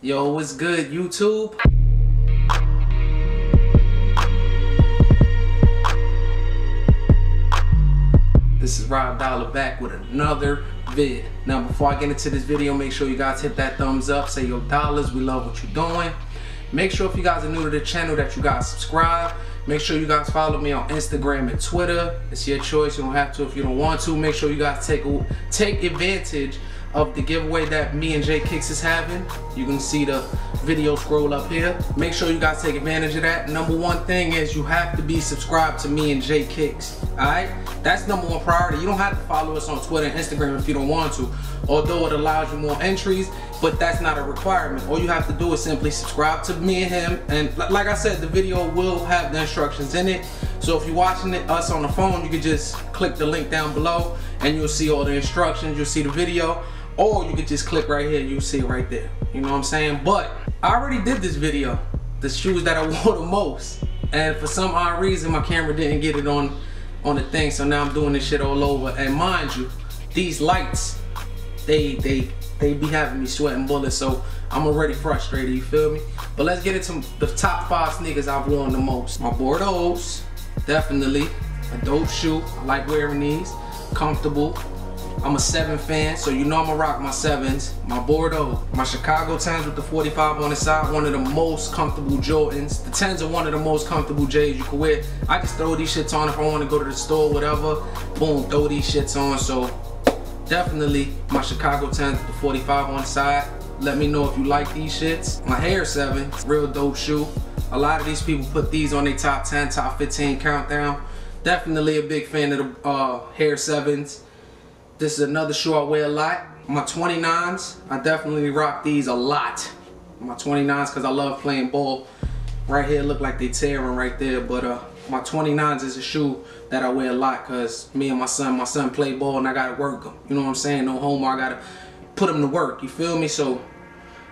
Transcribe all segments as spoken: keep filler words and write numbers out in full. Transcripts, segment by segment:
Yo, what's good, YouTube? This is Rob Dollar back with another vid. Now, before I get into this video, make sure you guys hit that thumbs up. Say, yo, Dollars, we love what you're doing. Make sure if you guys are new to the channel that you guys subscribe. Make sure you guys follow me on Instagram and Twitter. It's your choice. You don't have to if you don't want to. Make sure you guys take take advantage of the giveaway that me and Jay Kicks is having. You can see the video scroll up here. Make sure you guys take advantage of that. Number one thing is you have to be subscribed to me and Jay Kicks, all right? That's number one priority. You don't have to follow us on Twitter and Instagram if you don't want to, although it allows you more entries, but that's not a requirement. All you have to do is simply subscribe to me and him, and like I said, the video will have the instructions in it. So if you're watching it, us on the phone, you can just click the link down below and you'll see all the instructions, you'll see the video. Or you could just click right here and you'll see it right there. You know what I'm saying? But I already did this video, the shoes that I wore the most. And for some odd reason, my camera didn't get it on, on the thing. So now I'm doing this shit all over. And mind you, these lights, they, they, they be having me sweating bullets. So I'm already frustrated, you feel me? But let's get into the top five sneakers I've worn the most. My Bordeaux's, definitely. A dope shoe. I like wearing these. Comfortable. I'm a seven fan, so you know I'm gonna rock my sevens. My Bordeaux, my Chicago tens with the forty-five on the side, one of the most comfortable Jordans. The tens are one of the most comfortable J's you can wear. I just throw these shits on if I wanna go to the store, whatever. Boom, throw these shits on. So definitely my Chicago tens with the forty-five on the side. Let me know if you like these shits. My Hair seven, real dope shoe. A lot of these people put these on their top ten, top fifteen countdown. Definitely a big fan of the uh, Hair sevens. This is another shoe I wear a lot. My twenty-nines, I definitely rock these a lot. My twenty-nines, because I love playing ball. Right here look like they tearing right there, but uh, my twenty-nines is a shoe that I wear a lot because me and my son, my son play ball and I got to work them. You know what I'm saying? No homo, I got to put them to work, you feel me? So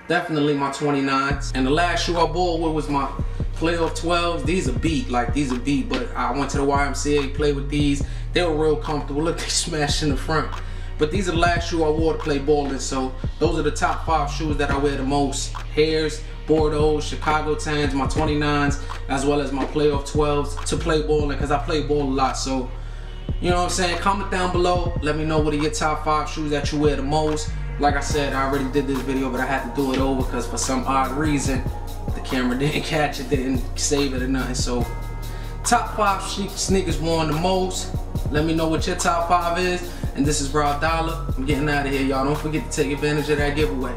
definitely my twenty-nines. And the last shoe I bought with was my playoff twelves. These are beat, like these are beat, but I went to the Y M C A, played with these. They were real comfortable. Look, they smashed in the front. But these are the last shoe I wore to play ball in. So those are the top five shoes that I wear the most. Hairs, Bordeaux, Chicago tens, my twenty-nines, as well as my playoff twelves to play ball in because I play ball a lot. So you know what I'm saying? Comment down below. Let me know what are your top five shoes that you wear the most. Like I said, I already did this video, but I had to do it over because for some odd reason, the camera didn't catch it, didn't save it or nothing. So top five sneakers worn the most. Let me know what your top five is. And this is Rob Dollar. I'm getting out of here, y'all. Don't forget to take advantage of that giveaway.